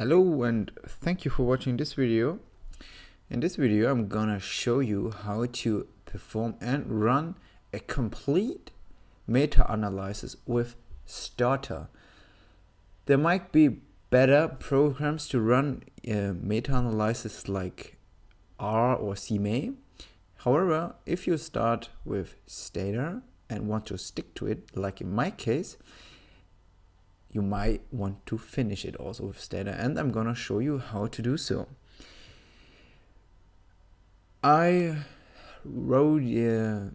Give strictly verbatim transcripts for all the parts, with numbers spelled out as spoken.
Hello and thank you for watching this video. In this video I'm gonna show you how to perform and run a complete meta-analysis with Stata. There might be better programs to run uh, meta-analysis like R or C M A. However, if you start with Stata and want to stick to it, like in my case, you might want to finish it also with Stata, and I'm gonna show you how to do so. I wrote a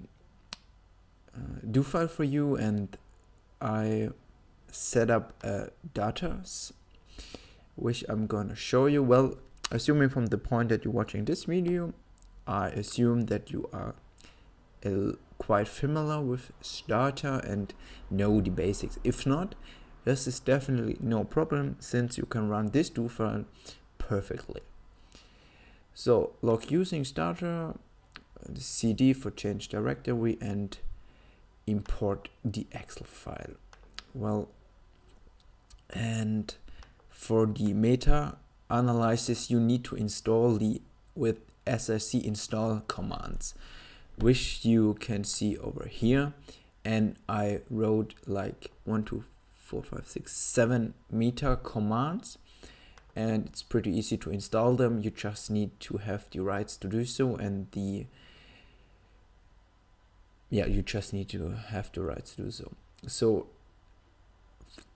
uh, do file for you, and I set up uh, data which I'm gonna show you. Well, assuming from the point that you're watching this video, I assume that you are uh, quite familiar with Stata and know the basics. If not, this is definitely no problem, since you can run this do file perfectly. So log using Stata, cd for change directory, and import the Excel file. Well, and for the meta analysis you need to install the with S S C install commands, which you can see over here, and I wrote like one two four five six seven meta commands, and it's pretty easy to install them. You just need to have the rights to do so, and the yeah you just need to have the rights to do so. So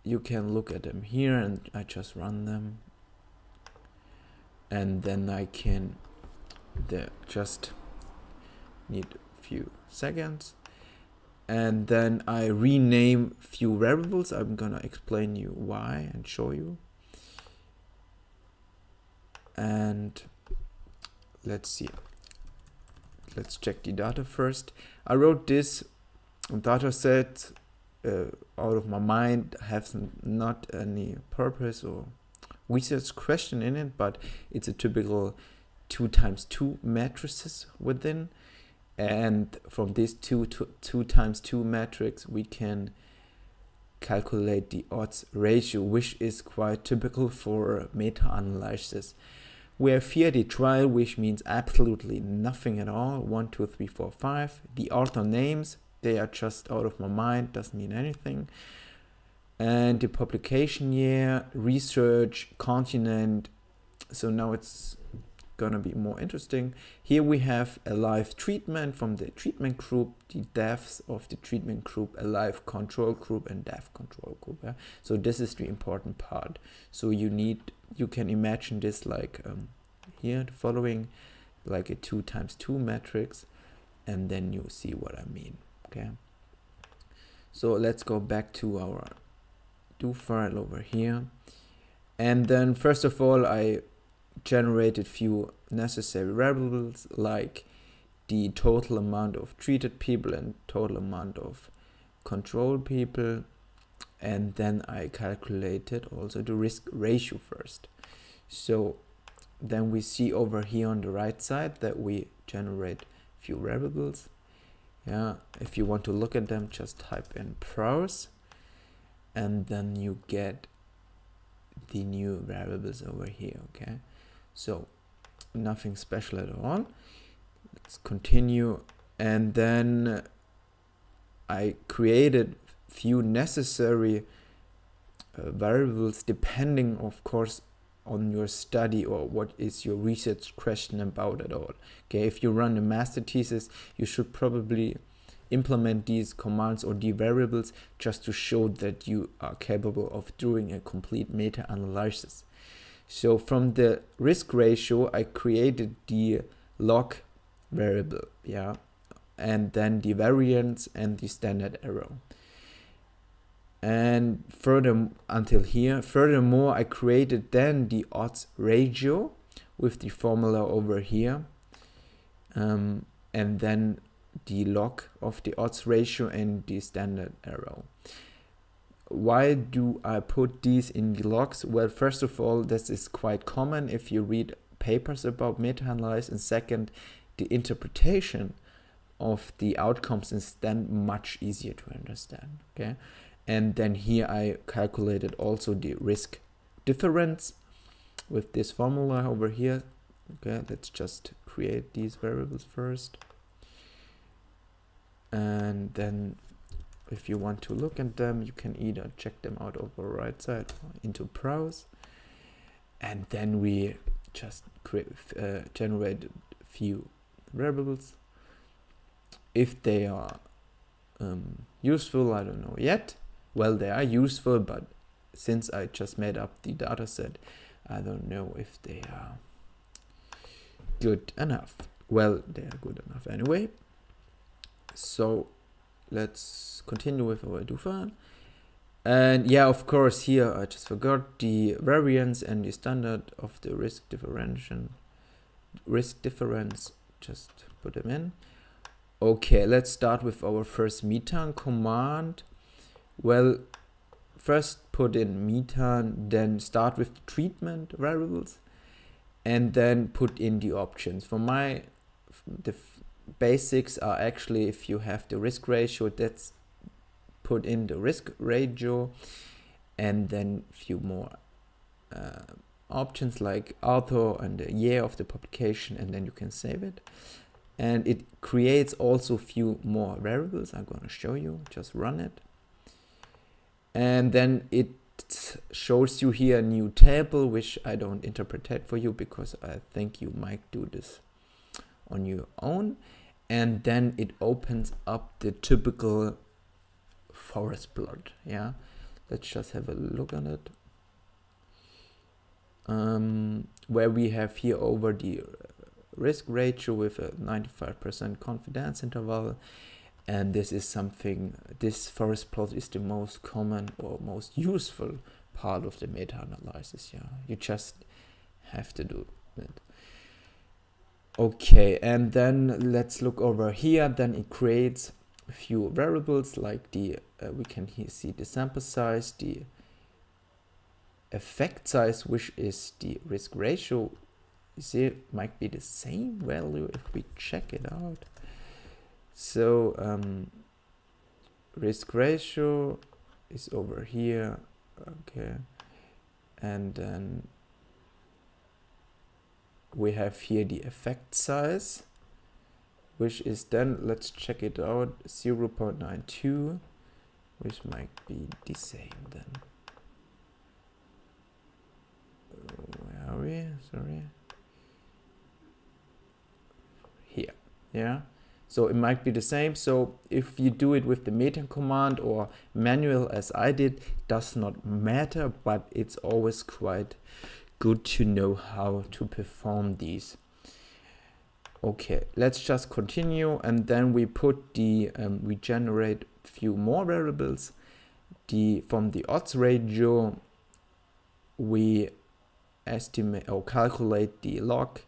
you can look at them here, and I just run them, and then I can there just need a few seconds, and then I rename few variables. I'm gonna explain you why and show you. And let's see, let's check the data first. I wrote this data set uh, out of my mind, has not any purpose or research question in it, but it's a typical two times two matrices within. And from this two, two, two times two matrix, we can calculate the odds ratio, which is quite typical for meta-analysis. We have here the trial, which means absolutely nothing at all. One, two, three, four, five. The author names, they are just out of my mind, doesn't mean anything. And the publication year, research, continent. So now it's gonna be more interesting. Here we have a live treatment from the treatment group, the deaths of the treatment group, a live control group, and death control group. Yeah? So this is the important part. So you need, you can imagine this like um, here, the following, like a two times two matrix, and then you see what I mean. Okay. So let's go back to our do file over here, and then first of all I generated few necessary variables like the total amount of treated people and total amount of control people, and then I calculated also the risk ratio first. So then we see over here on the right side that we generate few variables. Yeah, if you want to look at them, just type in "pros", and then you get the new variables over here. Okay, so nothing special at all. Let's continue, and then I created few necessary uh, variables depending of course on your study or what is your research question about at all. Okay, if you run a master thesis, you should probably implement these commands or the variables just to show that you are capable of doing a complete meta-analysis. So from the risk ratio, I created the log variable, yeah, and then the variance and the standard error. And further until here, furthermore, I created then the odds ratio with the formula over here, um, and then the log of the odds ratio and the standard error. Why do I put these in the logs? Well, first of all, this is quite common if you read papers about meta-analysis, and second, the interpretation of the outcomes is then much easier to understand. Okay, and then here I calculated also the risk difference with this formula over here. Okay, let's just create these variables first. And then if you want to look at them, you can either check them out over right side or into browse. And then we just create, uh, generate a few variables. If they are um, useful, I don't know yet. Well, they are useful, but since I just made up the data set, I don't know if they are good enough. Well, they are good enough anyway. So let's continue with our do file. And yeah, of course, here I just forgot the variance and the standard of the risk differential, risk difference. Just put them in. Okay, let's start with our first metan command. Well, first put in metan, then start with the treatment variables, and then put in the options. For my, the basics are actually if you have the risk ratio, that's put in the risk ratio, and then few more uh, options like author and the year of the publication, and then you can save it. And it creates also few more variables. I'm going to show you, just run it. And then it shows you here a new table, which I don't interpret for you because I think you might do this on your own. And then it opens up the typical forest plot. Yeah, let's just have a look at it. Um, where we have here over the risk ratio with a ninety-five percent confidence interval, and this is something, this forest plot is the most common or most useful part of the meta-analysis. Yeah, you just have to do it. Okay, and then let's look over here. Then it creates a few variables like the uh, we can here see the sample size, the effect size, which is the risk ratio. You see, it might be the same value if we check it out. So um, risk ratio is over here, okay, and then we have here the effect size, which is then, let's check it out, zero point nine two, which might be the same then. Where are we? Sorry. Here, yeah, so it might be the same. So if you do it with the metan command or manual as I did, does not matter, but it's always quite good to know how to perform these. Okay, let's just continue, and then we put the um, we generate few more variables. The from the odds ratio we estimate or calculate the log,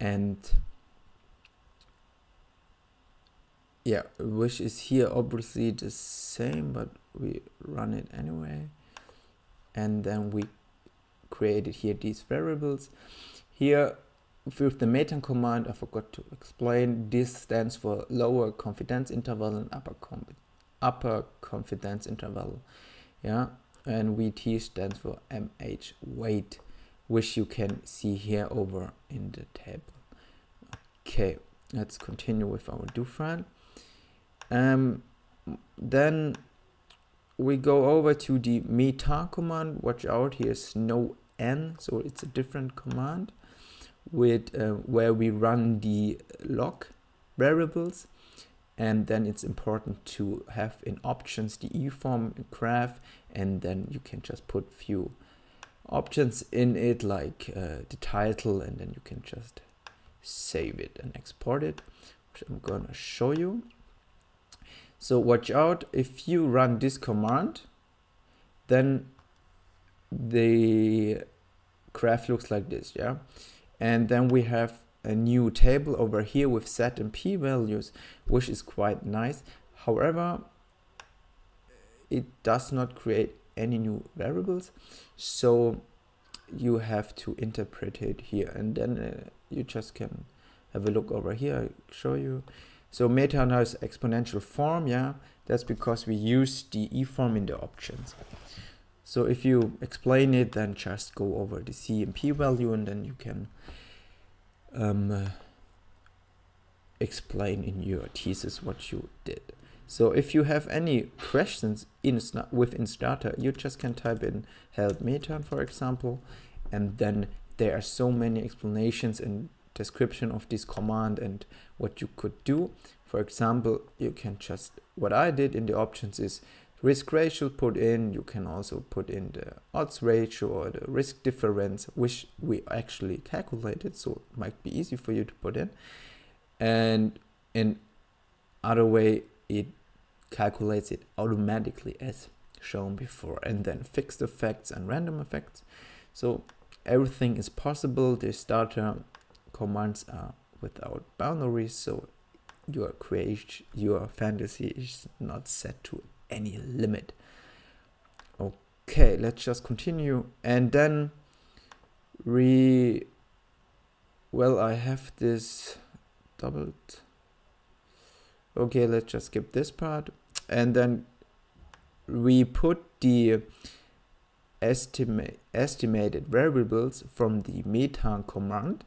and yeah, which is here obviously the same, but we run it anyway. And then we created here these variables. Here with the metan command, I forgot to explain, this stands for lower confidence interval and upper, upper confidence interval. Yeah, and V T stands for M H weight, which you can see here over in the table. Okay, let's continue with our do file. Um, then we go over to the metan command. Watch out, here's no n, so it's a different command with uh, where we run the log variables, and then it's important to have in options the e-form graph, and then you can just put few options in it like uh, the title, and then you can just save it and export it, which I'm gonna show you. So watch out, if you run this command, then the graph looks like this, yeah? And then we have a new table over here with Z and P values, which is quite nice. However, it does not create any new variables, so you have to interpret it here. And then uh, you just can have a look over here, I'll show you. So metan has exponential form, yeah, that's because we use the e-form in the options. So if you explain it, then just go over the C M P value, and then you can um, uh, explain in your thesis what you did. So if you have any questions in within Stata, you just can type in help metan, for example, and then there are so many explanations and description of this command and what you could do. For example, you can just, what I did in the options is risk ratio put in, you can also put in the odds ratio or the risk difference, which we actually calculated, so it might be easy for you to put in. And in other way, it calculates it automatically as shown before, and then fixed effects and random effects. So everything is possible. The Stata commands are without boundaries, so your creation, your fantasy is not set to any limit. Okay, let's just continue, and then re. Well, I have this doubled. Okay, let's just skip this part, and then we put the estimate estimated variables from the metan command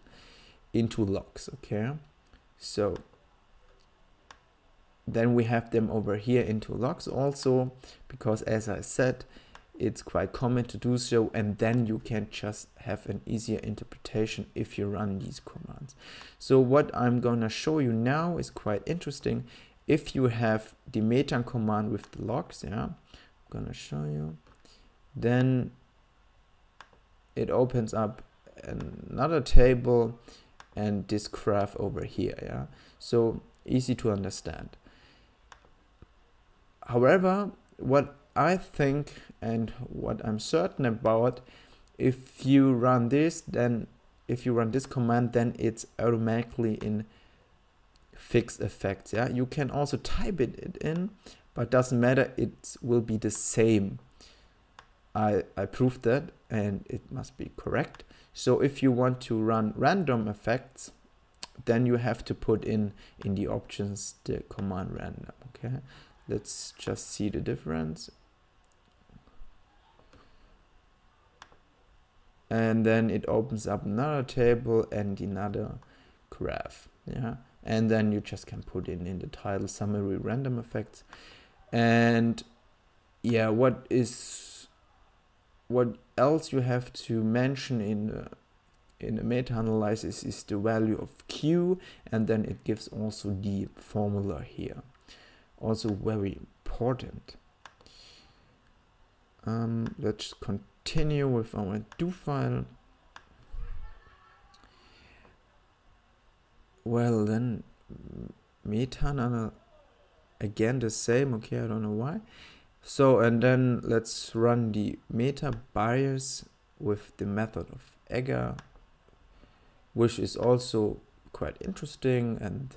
into logs. Okay, so then we have them over here into logs also, because as I said, it's quite common to do so, and then you can just have an easier interpretation if you run these commands. So what I'm gonna show you now is quite interesting. If you have the metan command with the logs, yeah, I'm gonna show you, then it opens up another table and this graph over here, yeah, so easy to understand. However, what I think and what I'm certain about, if you run this, then if you run this command, then it's automatically in fixed effects. Yeah, you can also type it, it in, but doesn't matter, it will be the same. I, I proved that, and it must be correct. So if you want to run random effects, then you have to put in in the options the command random. Okay, let's just see the difference. And then it opens up another table and another graph. Yeah, and then you just can put in in the title summary random effects. And yeah, what is what else you have to mention in the, in the meta analysis is the value of Q, and then it gives also the formula here. Also very important. Um, let's continue. Continue with our do file. Well, then metan again the same. Okay, I don't know why. So, and then let's run the meta bias with the method of Egger, which is also quite interesting, and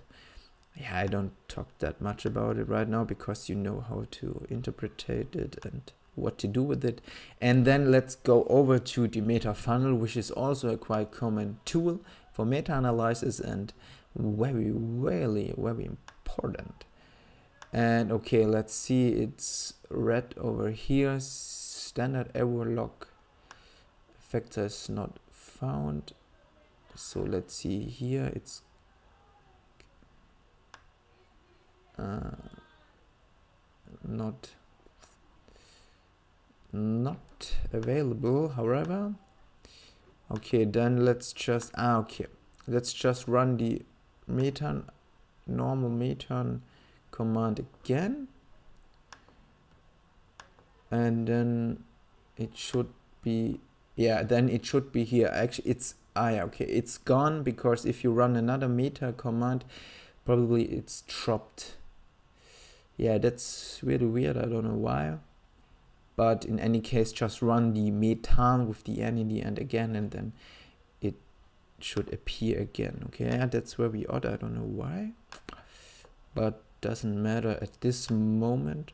yeah, I don't talk that much about it right now because you know how to interpret it and what to do with it. And then let's go over to the meta funnel, which is also a quite common tool for meta analysis and very really very important. And okay, let's see, it's red over here, standard error log factor is not found. So let's see here, it's uh, not not available. However, okay, then let's just ah, okay let's just run the metan normal metan command again, and then it should be, yeah, then it should be here. Actually it's ah yeah, okay, it's gone, because if you run another meta command, probably it's dropped. Yeah, that's really weird, I don't know why. But in any case, just run the metan with the N in the end again, and then it should appear again. Okay, and that's very odd, I don't know why, but doesn't matter at this moment.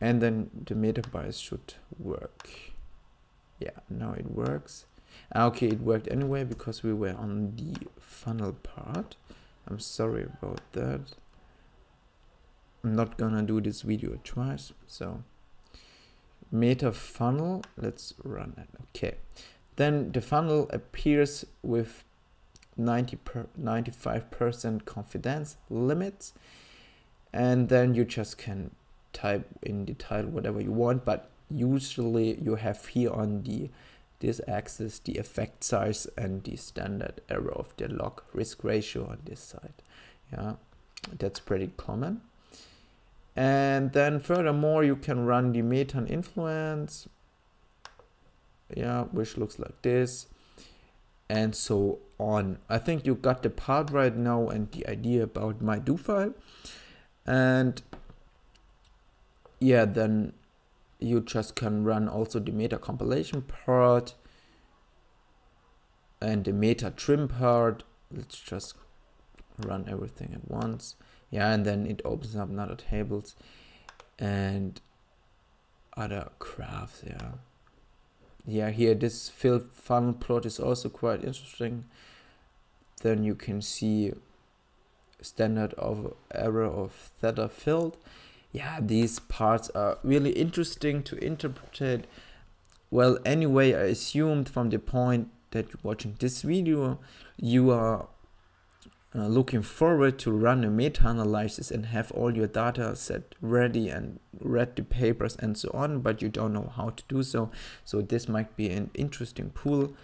And then the meta bias should work. Yeah, now it works. Okay, it worked anyway because we were on the funnel part. I'm sorry about that. I'm not gonna do this video twice, so meta funnel. Let's run it. Okay. Then the funnel appears with ninety-five percent confidence limits. And then you just can type in the title whatever you want, but usually you have here on the this axis the effect size and the standard error of the log risk ratio on this side. Yeah, that's pretty common. And then furthermore, you can run the metan influence, yeah, which looks like this, and so on. I think you got the part right now and the idea about my do file. And yeah, then you just can run also the meta compilation part and the meta trim part. Let's just run everything at once. Yeah, and then it opens up another tables and other graphs. Yeah, yeah. Here, this filled funnel plot is also quite interesting. Then you can see standard of error of theta filled. Yeah, these parts are really interesting to interpret. Well, anyway, I assumed from the point that you're watching this video, you are uh, looking forward to run a meta-analysis and have all your data set ready and read the papers and so on, but you don't know how to do so. So this might be an interesting pool,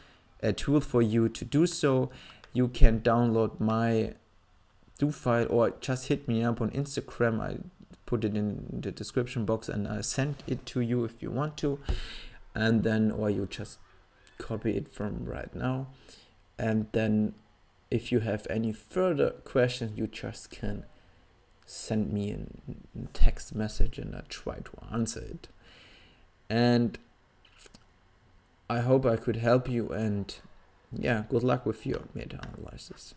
a tool for you to do so. You can download my do file or just hit me up on Instagram. I put it in the description box and I send it to you if you want to, and then or you just copy it from right now. And then if you have any further questions, you just can send me a text message and I try to answer it. And I hope I could help you, and yeah, good luck with your meta analysis.